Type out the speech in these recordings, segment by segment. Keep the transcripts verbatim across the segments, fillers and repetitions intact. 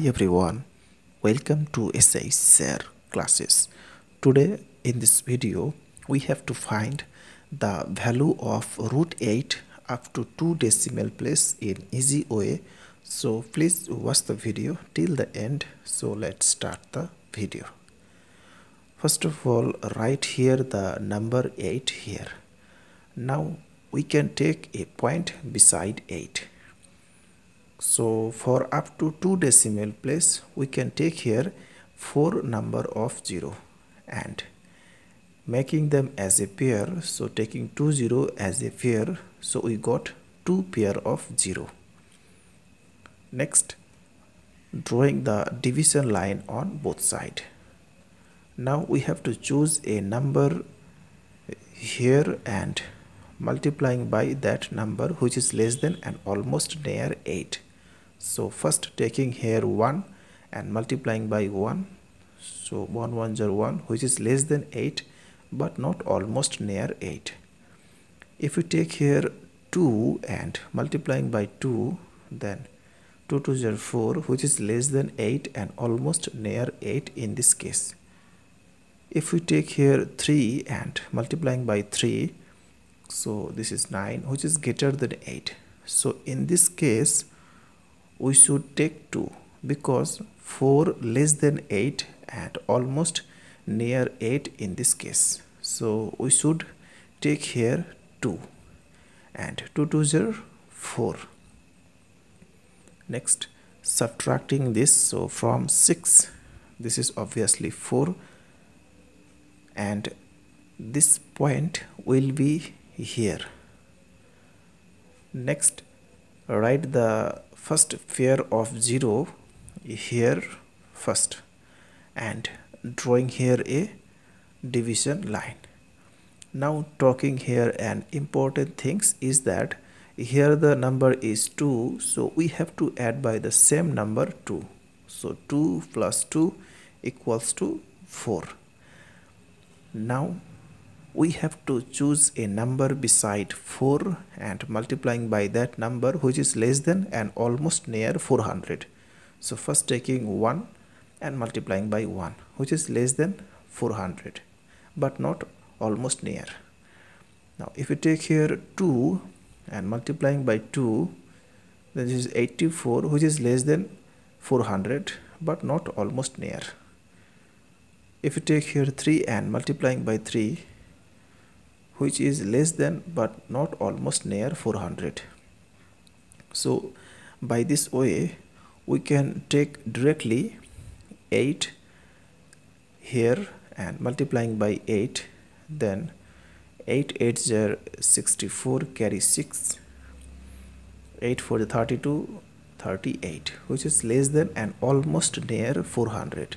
Hi everyone, welcome to shsir classes. Today in this video we have to find the value of root eight up to two decimal place in easy way. So please watch the video till the end. So let's start the video. First of all, write here the number eight here. Now we can take a point beside eight. So for up to two decimal place we can take here four number of zero and making them as a pair, so taking two zero as a pair, so we got two pair of zero. Next, drawing the division line on both side. Now we have to choose a number here and multiplying by that number which is less than and almost near eight. So first taking here one and multiplying by one, so one ones are one, which is less than eight but not almost near eight. If we take here two and multiplying by two, then two twos are four, which is less than eight and almost near eight in this case. If we take here three and multiplying by three, so this is nine, which is greater than eight. So in this case we should take two, because four less than eight and almost near eight in this case. So we should take here two and two twos are four. Next, subtracting this, so from six, this is obviously four, and this point will be here. Next, write the first pair of zero here first and drawing here a division line. Now talking here an important things is that here the number is two, so we have to add by the same number two. So two plus two equals to four. Now we have to choose a number beside four and multiplying by that number which is less than and almost near four hundred. So first taking one and multiplying by one, which is less than four hundred but not almost near. Now if we take here two and multiplying by two, this is eighty-four, which is less than four hundred but not almost near. If you take here three and multiplying by three, which is less than but not almost near four hundred. So by this way we can take directly eight here and multiplying by eight, then eight eights are sixty-four, carry six, eight for the thirty-two, thirty-eight, which is less than and almost near four hundred.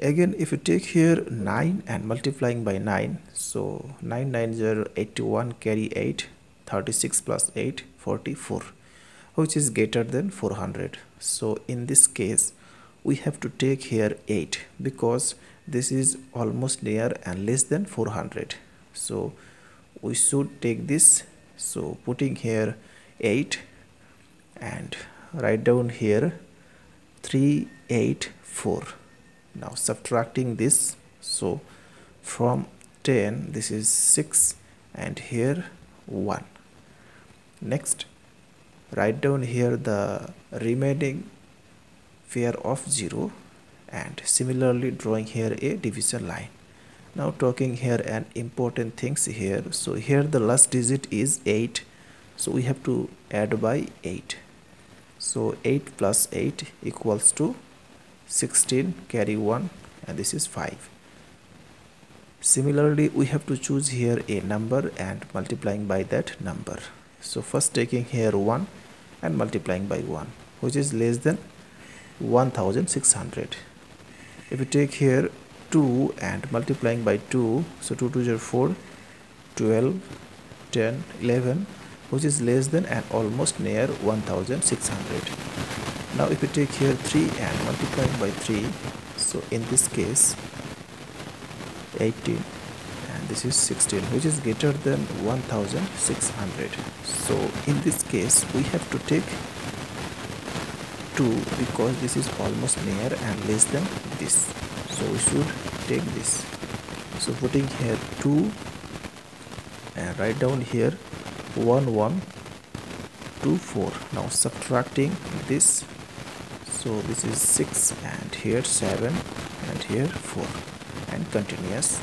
Again if you take here nine and multiplying by nine, so nine nines are eighty-one, carry eight, thirty-six plus eight, forty-four, which is greater than four hundred. So in this case we have to take here eight, because this is almost near and less than four hundred. So we should take this, so putting here eight and write down here three eight four. Now subtracting this, so from ten this is six and here one. Next, write down here the remaining pair of zero and similarly drawing here a division line. Now talking here an important things here, so here the last digit is eight, so we have to add by eight. So eight plus eight equals to sixteen, carry one, and this is five. Similarly we have to choose here a number and multiplying by that number. So first taking here one and multiplying by one, which is less than one thousand six hundred. If you take here two and multiplying by two, so two twos are four, twelve, ten, eleven, which is less than and almost near one thousand six hundred. Now if you take here three and multiplying by three, so in this case eighteen and this is sixteen, which is greater than one thousand six hundred. So in this case we have to take two because this is almost near and less than this, so we should take this. So putting here two and write down here one one two four. Now subtracting this, so this is six and here seven and here four and continuous.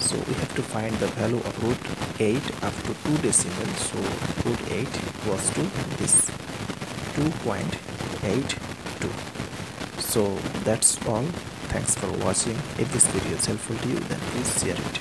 So we have to find the value of root eight up to two decimals. So root eight was to this two point eight two. So that's all. Thanks for watching. If this video is helpful to you, then please share it.